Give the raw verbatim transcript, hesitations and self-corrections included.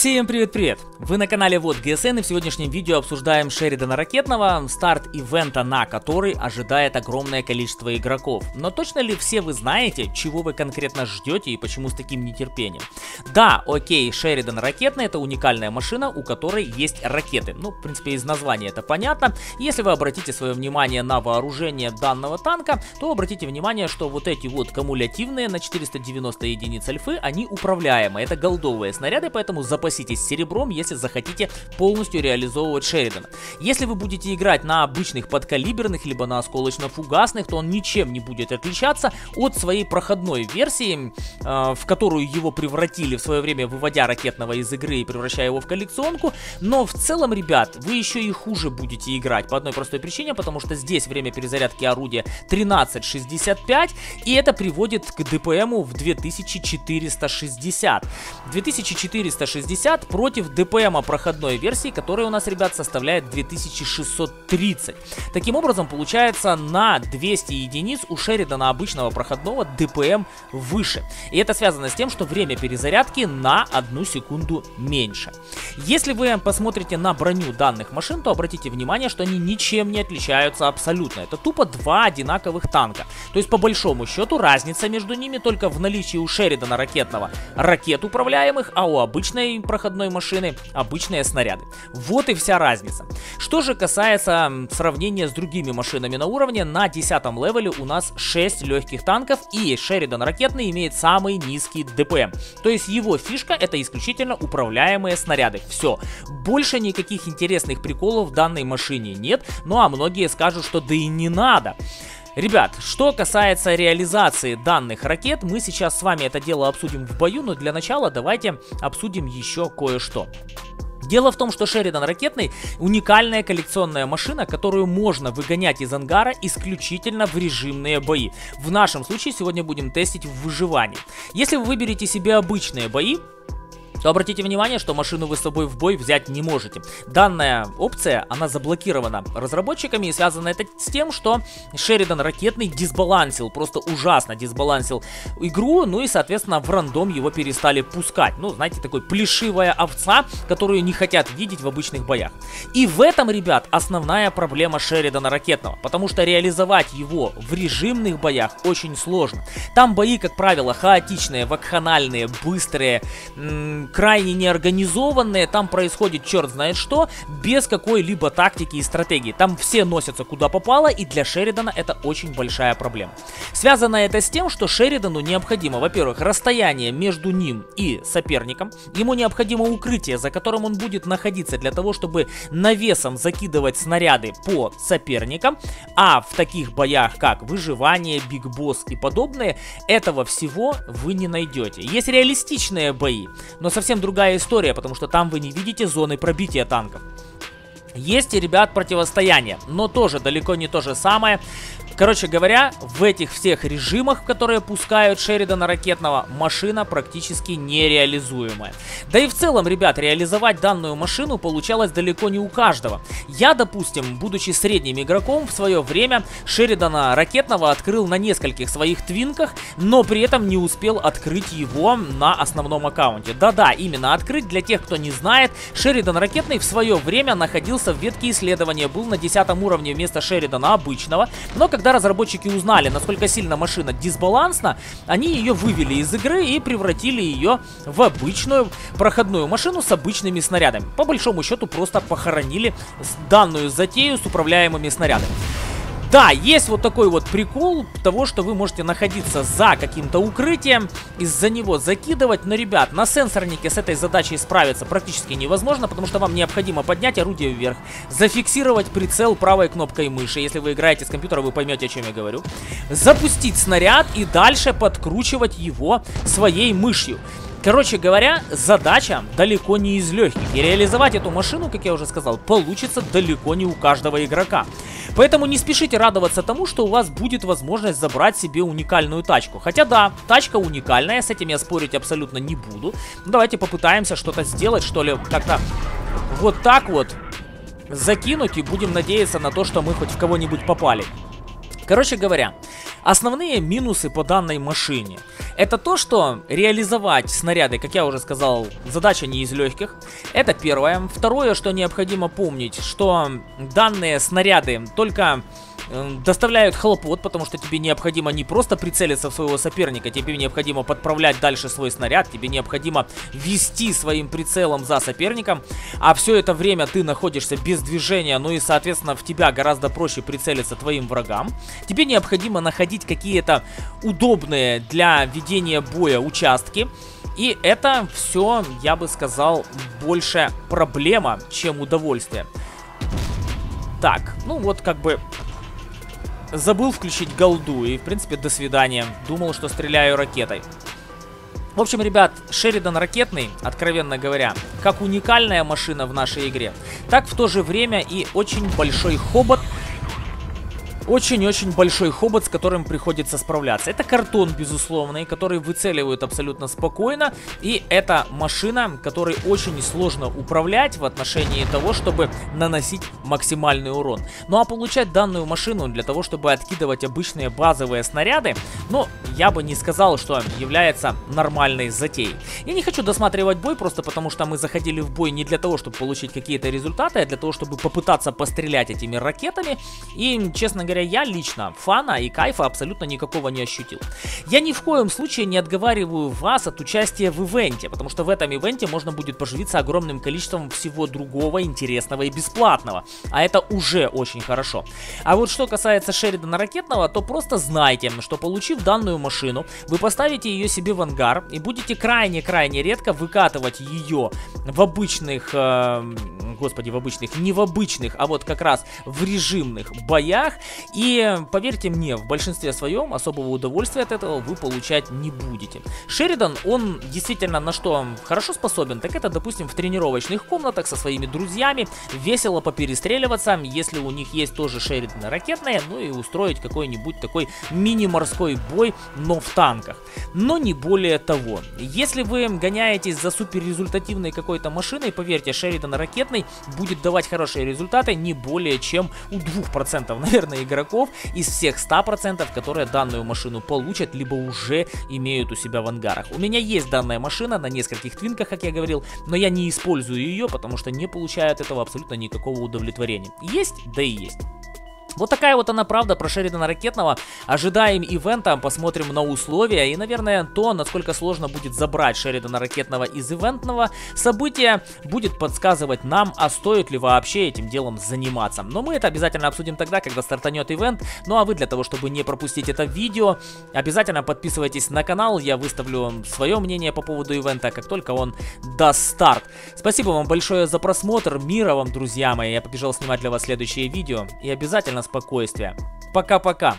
Всем привет-привет! Вы на канале Вот ГСН, и в сегодняшнем видео обсуждаем Шеридана Ракетного, старт ивента, на который ожидает огромное количество игроков. Но точно ли все вы знаете, чего вы конкретно ждете и почему с таким нетерпением? Да, окей, Шеридан Ракетный — это уникальная машина, у которой есть ракеты. Ну, в принципе, из названия это понятно. Если вы обратите свое внимание на вооружение данного танка, то обратите внимание, что вот эти вот кумулятивные на четыреста девяносто единиц альфы, они управляемые, это голдовые снаряды, поэтому запасные. Запаситесь серебром, если захотите полностью реализовывать Шеридана. Если вы будете играть на обычных подкалиберных, либо на осколочно-фугасных, то он ничем не будет отличаться от своей проходной версии, э, в которую его превратили в свое время, выводя Ракетного из игры и превращая его в коллекционку. Но в целом, ребят, вы еще и хуже будете играть по одной простой причине, потому что здесь время перезарядки орудия тринадцать шестьдесят пять, и это приводит к ДПМу в две тысячи четыреста шестьдесят. две тысячи четыреста шестьдесят против ДПМа проходной версии, которая у нас, ребят, составляет две тысячи шестьсот тридцать. Таким образом, получается, на двести единиц у Шеридана обычного проходного ДПМ выше. И это связано с тем, что время перезарядки на одну секунду меньше. Если вы посмотрите на броню данных машин, то обратите внимание, что они ничем не отличаются абсолютно. Это тупо два одинаковых танка. То есть, по большому счету, разница между ними только в наличии у Шеридана Ракетного ракет управляемых, а у обычной проходной машины обычные снаряды. Вот и вся разница. Что же касается сравнения с другими машинами на уровне, на десятом левеле у нас шесть легких танков, и Шеридан Ракетный имеет самый низкий ДПМ. То есть его фишка — это исключительно управляемые снаряды. Все. Больше никаких интересных приколов в данной машине нет. Ну а многие скажут, что да и не надо. Ребят, что касается реализации данных ракет, мы сейчас с вами это дело обсудим в бою, но для начала давайте обсудим еще кое-что. Дело в том, что Шеридан Ракетный — уникальная коллекционная машина, которую можно выгонять из ангара исключительно в режимные бои. В нашем случае сегодня будем тестить в выживании. Если вы выберете себе обычные бои, то обратите внимание, что машину вы с собой в бой взять не можете. Данная опция, она заблокирована разработчиками, и связано это с тем, что Шеридан Ракетный дисбалансил, просто ужасно дисбалансил игру, ну и, соответственно, в рандом его перестали пускать. Ну, знаете, такой плешивая овца, которую не хотят видеть в обычных боях. И в этом, ребят, основная проблема Шеридана Ракетного, потому что реализовать его в режимных боях очень сложно. Там бои, как правило, хаотичные, вакханальные, быстрые, крайне неорганизованные, там происходит черт знает что, без какой-либо тактики и стратегии. Там все носятся куда попало, и для Шеридана это очень большая проблема. Связано это с тем, что Шеридану необходимо, во-первых, расстояние между ним и соперником, ему необходимо укрытие, за которым он будет находиться для того, чтобы навесом закидывать снаряды по соперникам, а в таких боях, как выживание, Биг Босс и подобное, этого всего вы не найдете. Есть реалистичные бои, но совсем другая история, потому что там вы не видите зоны пробития танков. Есть, ребят, противостояние, но тоже далеко не то же самое. Короче говоря, в этих всех режимах, которые пускают Шеридана Ракетного, машина практически нереализуемая. Да и в целом, ребят, реализовать данную машину получалось далеко не у каждого. Я, допустим, будучи средним игроком, в свое время Шеридана Ракетного открыл на нескольких своих твинках, но при этом не успел открыть его на основном аккаунте. Да-да, именно открыть. Для тех, кто не знает, Шеридан Ракетный в свое время находился в ветке исследования, был на десятом уровне вместо Шеридана обычного, но когда разработчики узнали, насколько сильно машина дисбалансна, они ее вывели из игры и превратили ее в обычную проходную машину с обычными снарядами. По большому счету просто похоронили данную затею с управляемыми снарядами. Да, есть вот такой вот прикол того, что вы можете находиться за каким-то укрытием, из-за него закидывать. Но, ребят, на сенсорнике с этой задачей справиться практически невозможно, потому что вам необходимо поднять орудие вверх, зафиксировать прицел правой кнопкой мыши. Если вы играете с компьютера, вы поймете, о чем я говорю. Запустить снаряд и дальше подкручивать его своей мышью. Короче говоря, задача далеко не из легких, и реализовать эту машину, как я уже сказал, получится далеко не у каждого игрока. Поэтому не спешите радоваться тому, что у вас будет возможность забрать себе уникальную тачку. Хотя да, тачка уникальная, с этим я спорить абсолютно не буду. Давайте попытаемся что-то сделать, что ли, как-то вот так вот закинуть, и будем надеяться на то, что мы хоть в кого-нибудь попали. Короче говоря, основные минусы по данной машине — это то, что реализовать снаряды, как я уже сказал, задача не из легких. Это первое. Второе, что необходимо помнить, что данные снаряды только доставляют хлопот, потому что тебе необходимо не просто прицелиться в своего соперника, тебе необходимо подправлять дальше свой снаряд, тебе необходимо вести своим прицелом за соперником, а все это время ты находишься без движения, ну и, соответственно, в тебя гораздо проще прицелиться твоим врагам. Тебе необходимо находить какие-то удобные для ведения боя участки, и это все, я бы сказал, больше проблема, чем удовольствие. Так, ну вот как бы... Забыл включить голду и, в принципе, до свидания. Думал, что стреляю ракетой. В общем, ребят, Шеридан ракетный, откровенно говоря, как уникальная машина в нашей игре, так в то же время и очень большой хобот. Очень-очень большой хобот, с которым приходится справляться. Это картон, безусловный, который выцеливают абсолютно спокойно. И это машина, которой очень сложно управлять в отношении того, чтобы наносить максимальный урон. Ну а получать данную машину для того, чтобы откидывать обычные базовые снаряды, ну, я бы не сказал, что является нормальной затеей. Я не хочу досматривать бой, просто потому что мы заходили в бой не для того, чтобы получить какие-то результаты, а для того, чтобы попытаться пострелять этими ракетами. И, честно говоря, я лично фана и кайфа абсолютно никакого не ощутил. Я ни в коем случае не отговариваю вас от участия в ивенте, потому что в этом ивенте можно будет поживиться огромным количеством всего другого, интересного и бесплатного, а это уже очень хорошо. А вот что касается Шеридана ракетного, то просто знайте, что, получив данную машину, вы поставите ее себе в ангар и будете крайне-крайне редко выкатывать ее в обычных, э, господи, в обычных, не в обычных, а вот как раз в режимных боях. И поверьте мне, в большинстве своем особого удовольствия от этого вы получать не будете. Шеридан, он действительно на что хорошо способен, так это, допустим, в тренировочных комнатах со своими друзьями весело поперестреливаться, если у них есть тоже Шериданы ракетные, ну и устроить какой-нибудь такой мини-морской бой, но в танках. Но не более того. Если вы гоняетесь за суперрезультативной какой-то машиной, поверьте, Шеридан ракетный будет давать хорошие результаты не более чем у двух процентов, наверное, игроков из всех ста процентов, которые данную машину получат, либо уже имеют у себя в ангарах. У меня есть данная машина на нескольких твинках, как я говорил, но я не использую ее, потому что не получаю от этого абсолютно никакого удовлетворения. Есть, да и есть. Вот такая вот она правда про Шеридана ракетного. Ожидаем ивента, посмотрим на условия и, наверное, то, насколько сложно будет забрать Шеридана ракетного из ивентного события, будет подсказывать нам, а стоит ли вообще этим делом заниматься. Но мы это обязательно обсудим тогда, когда стартанет ивент. Ну а вы, для того чтобы не пропустить это видео, обязательно подписывайтесь на канал. Я выставлю свое мнение по поводу ивента, как только он даст старт. Спасибо вам большое за просмотр. Мира вам, друзья мои. Я побежал снимать для вас следующее видео. И обязательно спокойствие. Пока-пока.